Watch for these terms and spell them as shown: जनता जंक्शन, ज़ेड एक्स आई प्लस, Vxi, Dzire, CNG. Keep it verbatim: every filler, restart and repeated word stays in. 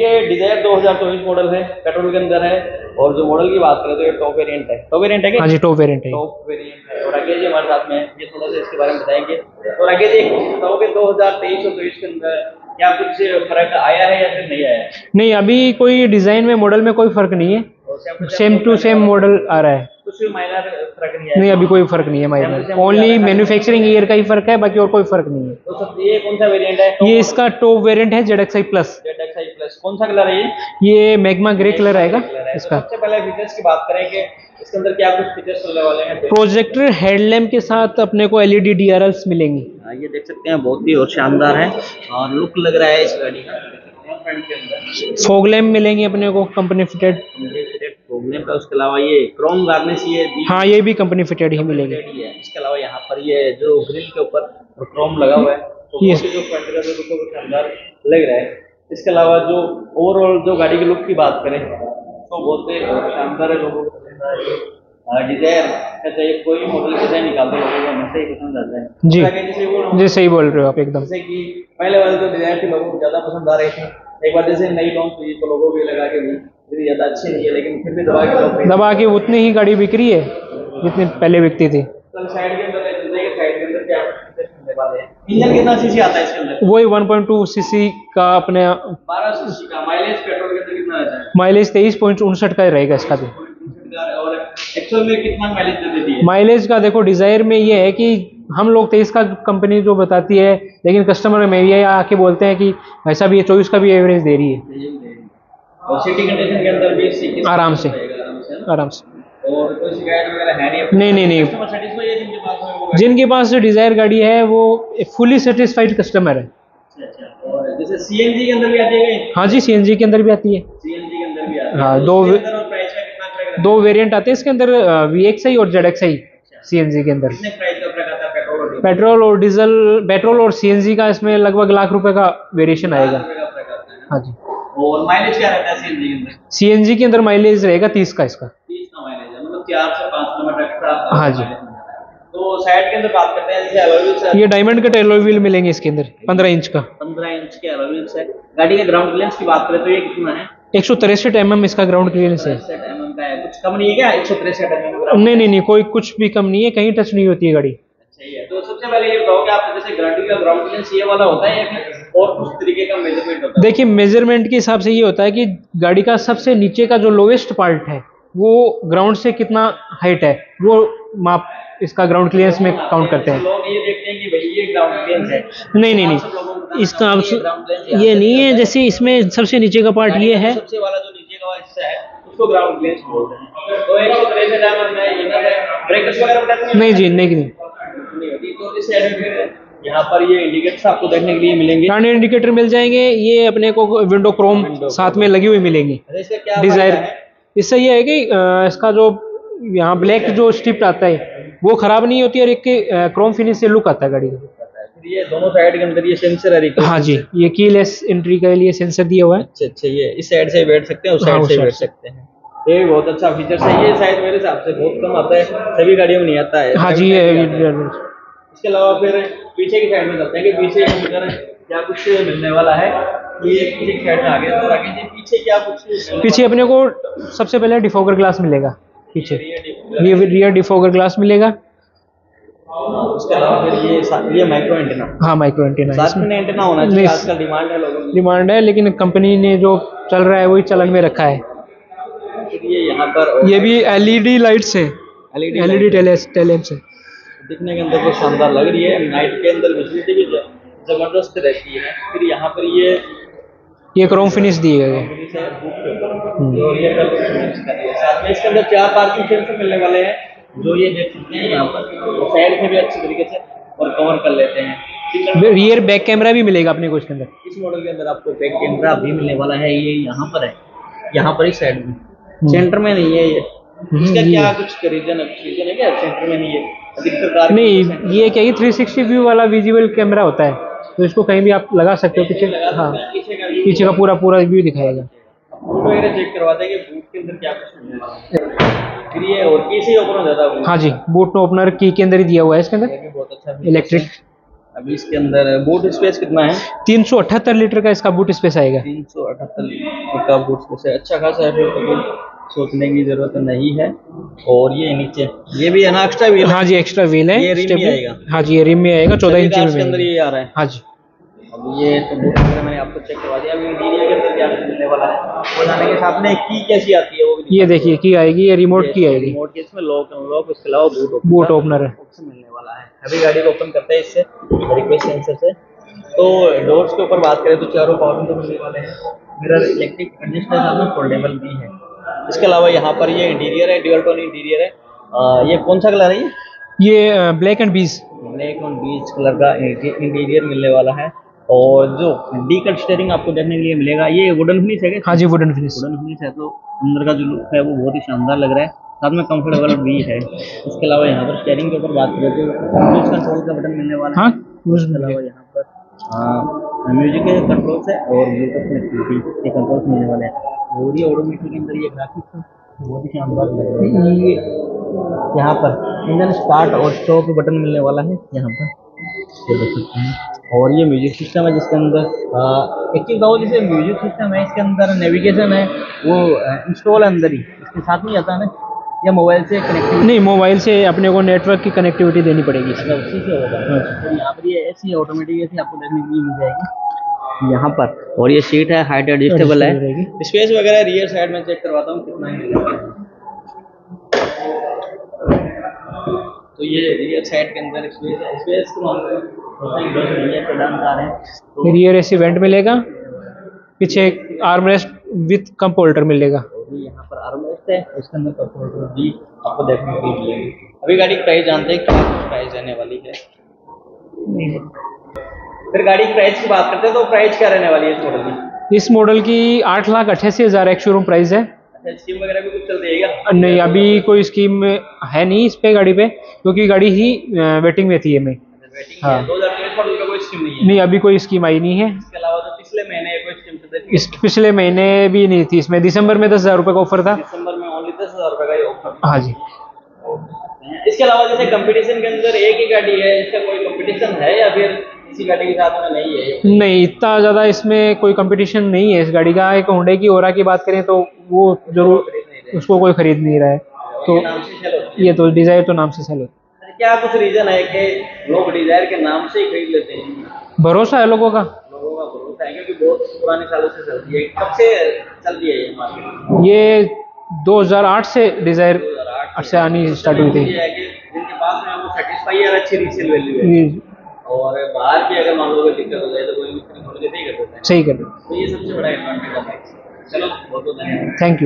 ये डिजायर दो हज़ार चौबीस मॉडल है, पेट्रोल के अंदर है। और जो मॉडल की बात करें तो ये टॉप वेरिएंट है, टॉप वेरिएंट है कि? हाँ जी, टॉप वेरिएंट है, टॉप वेरिएंट है। और राकेश जी हमारे साथ में है, ये थोड़ा सा इसके बारे में बताएंगे। तो राकेश जी बताओ कि दो हज़ार तेईस और तेईस के अंदर क्या कुछ फर्क आया है या फिर नहीं आया? नहीं, अभी कोई डिजाइन में, मॉडल में कोई फर्क नहीं है, सेम टू सेम मॉडल आ रहा है। कुछ माइनर फर्क नहीं है? नहीं, अभी कोई फर्क नहीं है माइनर, ओनली मैन्युफैक्चरिंग ईयर का ही फर्क है, बाकी और कोई फर्क नहीं है। तो ये कौन सा वेरिएंट है? ये इसका टॉप वेरिएंट है, ज़ेड एक्स आई प्लस। कौन सा कलर है ये? ये मैग्मा ग्रे कलर आएगा इसका। सबसे पहले फीचर्स की बात करें कि इसके अंदर क्या कुछ फीचर्स चलने वाले हैं। प्रोजेक्टर हेडलैम्प के साथ अपने को एलईडी डीआरएल्स मिलेंगी, ये देख सकते हैं, बहुत ही और शानदार है और लुक लग रहा है इस गाड़ी का। फॉग लैम्प मिलेंगी अपने को, कंपनी फिटेड फॉग लैम्प है। उसके अलावा ये क्रोम गार्निश, ये हाँ ये भी कंपनी फिटेड ही मिलेगी। इसके अलावा यहाँ पर ये जो ग्रिल के ऊपर क्रोम लगा हुआ है शानदार लग रहा है। इसके अलावा जो ओवरऑल जो गाड़ी के लुक की बात करें तो बहुत ही शानदार है, लोगों को पसंद आया। डिजायर जैसे कोई मॉडल डिजाइन निकालते लोगों को हमेशा ही पसंद आता है। जी जैसे वो जी सही बोल रहे हो आप एकदम, जैसे कि पहले वाले जो डिजायर थे लोगों को ज़्यादा पसंद आ रहे थे। एक बार जैसे नई लॉन्च हुई तो लोगों को लगा के भी ज़्यादा अच्छी नहीं है, लेकिन फिर भी दबा के दबा के उतनी ही गाड़ी बिक्री है जितनी पहले बिकती थी। साइड के अंदर साइड के अंदर क्या इंजन कितना सीसी आता है इसके अंदर? वही वन पॉइंट टू सीसी का अपने बारह सीसी का। माइलेज पेट्रोल के अंदर कितना आता है? माइलेज तेईस पॉइंट उनसठ का ही रहेगा इसका भी। और एक्चुअल में कितना माइलेज देती है? माइलेज का देखो, डिजायर में ये है कि हम लोग तेईस का कंपनी जो बताती है, लेकिन कस्टमर में ये आके बोलते हैं कि भाई साहब ये चौबीस का भी एवरेज दे रही है। और सिटी कंडीशन के अंदर भी आराम से आराम से और कोई शिकायत वगैरह है नहीं? नहीं नहीं नहीं, जिनके पास जो डिजायर गाड़ी है वो फुली सेटिस्फाइड कस्टमर है। अच्छा, और जैसे सीएनजी के अंदर भी आती है? हाँ जी, सीएनजी के अंदर भी आती है, सीएनजी के अंदर भी आती है। हाँ, दो दो वेरिएंट आते हैं इसके अंदर, वी एक्स आई और जेड एक्स आई। सीएनजी के अंदर पेट्रोल और डीजल, पेट्रोल और सीएनजी का इसमें लगभग लाख रुपए का वेरिएशन आएगा। हाँ जी। और माइलेज क्या रहता है सीएनजी के अंदर? सीएनजी के अंदर माइलेज रहेगा तीस का, इसका चार से पाँच किलोमीटर। हाँ जी। तो साइड के अंदर बात करते हैं, जैसे अलॉय व्हील्स, ये डायमंड कट अलॉय व्हील मिलेंगे इसके अंदर, पंद्रह इंच का, पंद्रह इंच के अलॉय व्हील्स है। गाड़ी का ग्राउंड क्लियरेंस की बात करें तो ये कितना है? एक सौ तिरसठ एम एम इसका ग्राउंड क्लियरेंस है। एक सौ तिरसठ एम एम का है, कुछ कम नहीं है क्या? एक सौ तिरसठ एम एम? नहीं नहीं नहीं, कोई कुछ भी कम नहीं है, कहीं टच नहीं होती है गाड़ी। अच्छा, ये तो सबसे पहले ये बताओ कि आप जैसे गाड़ी का ग्राउंड क्लियरेंस ये वाला होता है या फिर और कुछ तरीके का मेजरमेंट होता है? देखिए, मेजरमेंट के हिसाब से ये होता है कि गाड़ी का सबसे नीचे का जो लोवेस्ट पार्ट है वो ग्राउंड से कितना हाइट है, वो माप इसका ग्राउंड क्लियरेंस में काउंट करते हैं। लोग ये देखते हैं कि भाई ये ग्राउंड क्लियरेंस है। नहीं नहीं नहीं, इसका ये नहीं है, जैसे इसमें सबसे नीचे का पार्ट ये है, सबसे वाला जो नीचे का हिस्सा है उसको ग्राउंड क्लियरेंस बोलते हैं। तो एक सौ तिरसठ डायमंड में ये ना ब्रेकर्स वगैरह बताते हैं? नहीं जी नहीं नहीं होती। तो इस एडिट यहाँ पर ये इंडिकेटर्स आपको देखने के लिए मिलेंगे, टर्न इंडिकेटर मिल जाएंगे, ये अपने को विंडो क्रोम साथ में लगी हुई मिलेंगी। डिजायर इससे ये है कि इसका जो यहाँ ब्लैक जो स्ट्रिप आता है वो खराब नहीं होती है, और एक क्रोम फिनिश से लुक आता है गाड़ी का। ये दोनों साइड के अंदर ये सेंसर है। हाँ जी, ये कीलेस एंट्री के लिए सेंसर दिया हुआ है। अच्छा अच्छा, ये इस साइड से बैठ सकते हैं, उस साइड से बैठ सकते हैं, ये बहुत अच्छा फीचर है। ये साइड मेरे हिसाब से बहुत कम आता है, सभी गाड़ियों में नहीं आता है। हाँ जी। इसके अलावा फिर पीछे की साइड में चलते हैं कि पीछे क्या कुछ मिलने वाला है। ये पीछे आ गया, तो आगे पीछे क्या कुछ? पीछे अपने को सबसे पहले डिफॉगर ग्लास मिलेगा, पीछे रियर डिफॉगर ग्लास मिलेगा। उसके अलावा ये ये माइक्रो एंटीना। हाँ, माइक्रो एंटीना, साथ में एंटीना होना चाहिए, आजकल डिमांड है लोगों की, डिमांड है, लेकिन कंपनी ने जो चल रहा है वही चलन में रखा है। ये यहाँ पर ये भी एलईडी लाइट्स है, एलईडी टेल लैंप्स है, दिखने के अंदर बहुत शानदार लग रही है। नाइट के अंदर विजिबिलिटी भी जबरदस्त रहती है। फिर यहाँ पर ये ये क्रोम फिनिश दी गई है। साथ में इसके अंदर चार पार्किंग सेंसर मिलने वाले हैं, जो ये देख सकते हैं यहाँ पर साइड से भी अच्छे तरीके से और कवर कर लेते हैं। रियर बैक कैमरा भी मिलेगा अपने को इसके अंदर। इस मॉडल के अंदर आपको बैक कैमरा भी मिलने वाला है, ये यहाँ पर है, यहाँ पर इस साइड में, सेंटर में नहीं है ये। इसका क्या कुछ रीजन है क्या? सेंटर में नहीं है अधिकतर? नहीं, ये क्या थ्री सिक्सटी व्यू वाला विजिबल कैमरा होता है, तो इसको कहीं भी आप लगा सकते हो पीछे। हाँ, पीछे का पूरा पूरा व्यू दिखाएगा। चेक करवाते हैं कि बूट के अंदर क्या कुछ है। और की से ओपनर? हाँ जी, बूट ओपनर की के अंदर ही दिया हुआ है इसके अंदर, इलेक्ट्रिक। अभी इसके अंदर बूट स्पेस कितना है? तीन सौ अठहत्तर लीटर का इसका बूट स्पेस आएगा। तीन सौ अठहत्तर लीटर का बूट स्पेस है, अच्छा खासा है, फिर तो सोचने की जरूरत नहीं है। और ये नीचे ये भी है ना एक्स्ट्रा व्हील? हाँ जी एक्स्ट्रा व्हील है, ये रिम में आएगा। हाँ जी ये रिम में आएगा, चौदह इंच के अंदर ये आ रहा है। हाँ जी अब ये तो बूट मैंने आपको चेक करवा दिया। अभी इंटीरियर के अंदर क्या मिलने वाला है वो जाने के साथ में की कैसी आती है वो भी, ये देखिए की आएगी, ये रिमोट की आएगी, रिमोट की, इसमें लॉक अनलॉक, उसके अलावा बूट ओपनर है मिलने वाला है। अभी गाड़ी को ओपन करते हैं इससे, रिक्वेस्ट सेंसर से। तो डोर्स के ऊपर बात करें तो चारों पावर विंडो मिलने वाले हैं, मिरर इलेक्ट्रिक कंडीशनर में फोल्डेबल भी है। इसके अलावा यहाँ पर ये इंटीरियर है, ड्यूअल टोन इंटीरियर है। आ, ये कौन सा कलर है? ये ये black and beige, black and beige colour का इंटीरियर मिलने वाला है। और जो डी कट स्टेयरिंग आपको देखने के लिए मिलेगा, ये वुडन फिनिश है। हाँ जी वुडन फिनिश, वुडन फिनिश है तो अंदर का जो लुक है वो बहुत ही शानदार लग रहा है, साथ में कंफर्टेबल भी है। इसके अलावा यहाँ पर स्टेयरिंग के ऊपर बात करें तो क्रूज कंट्रोल का बटन मिलने वाला है। इसके अलावा यहाँ पर म्यूजिक के कंट्रोल्स है और ब्लूटूथ कनेक्टिविटी के कंट्रोल्स मिलने वाले हैं। और ये ऑटोमेटिक के अंदर ये ग्राफिक्स बहुत ही शानदार लग रहा है। यहाँ पर इंजन स्टार्ट और स्टॉप बटन मिलने वाला है यहाँ पर, ये देख सकते हैं। और ये म्यूजिक सिस्टम है जिसके अंदर एक्चुअली कहो जैसे म्यूजिक सिस्टम है, इसके अंदर नेविगेशन है वो इंस्टॉल है अंदर ही, इसके साथ नहीं आता है या मोबाइल से कनेक्टिविटी? नहीं मोबाइल से अपने को नेटवर्क की कनेक्टिविटी देनी पड़ेगी, इसका उसी से होगा। तो यहाँ पर ये ऐसी ऑटोमेटिक ऐसी आपको देखने की मिल जाएगी यहाँ पर। और ये सीट है हाइट एडजस्टेबल है। स्पेस वगैरह रियर साइड में चेक करवाता हूँ कितना है। तो ये रियर साइड के अंदर स्पेस है, स्पेस के मामले में रियर ऐसी वेंट मिलेगा, पीछे आर्मरेस्ट विथ कम होल्डर मिलेगा। यहाँ पर आर्मरेस्ट है, उसके अंदर कप होल्डर भी आपको देखने को मिलेगी। अभी गाड़ी प्राइस जानते हैं क्या प्राइस रहने वाली है, फिर गाड़ी प्राइस की बात करते हैं। तो प्राइस क्या रहने वाली है इस मॉडल की? इस मॉडल की आठ लाख अट्ठासी हजार एक शोरूम प्राइस है। स्कीम वगैरह भी कुछ चल जाएगा? नहीं अभी कोई स्कीम है नहीं इस पे गाड़ी पे, क्योंकि गाड़ी ही वेटिंग में थी। ये में हाँ नहीं अभी कोई स्कीम आई नहीं है। इसके अलावा तो पिछले महीने कोई स्कीम चल रही थी, इस पिछले महीने भी नहीं थी, इसमें दिसंबर में दस हजार रुपये का ऑफर था। दिसंबर में ओनली दस हजार रुपये का ही ऑफर। हाँ जी इसके अलावा जैसे कंपटीशन के अंदर एक ही गाड़ी है, इसका कोई कंपटीशन है या फिर इसी गाड़ी के साथ में नहीं है? नहीं इतना ज़्यादा इसमें कोई कंपटीशन नहीं है इस गाड़ी का। एक होंडा की ओरा की बात करें तो वो जरूर उसको कोई खरीद नहीं रहा है, तो ये तो डिज़ायर तो नाम से सेल होती है। क्या कुछ रीजन है कि लोग डिजायर के नाम से ही खरीद लेते हैं? भरोसा है लोगों का, लोगों का भरोसा है क्योंकि बहुत पुराने सालों से चलती है। कब से चलती है ये मार्केट? ये दो हज़ार आठ से डिजायर से आनी स्टार्ट हुई थी। जिनके पास में वो सेटिस्फाई है, अच्छी रीसेल वैल्यू है और बाहर भी अगर मान लो कोई दिक्कत हो जाए तो कोई सही कर देता है, सही कर देता है। तो ये सबसे बड़ा एडवांटेज है। चलो बहुत बहुत धन्यवाद, थैंक यू।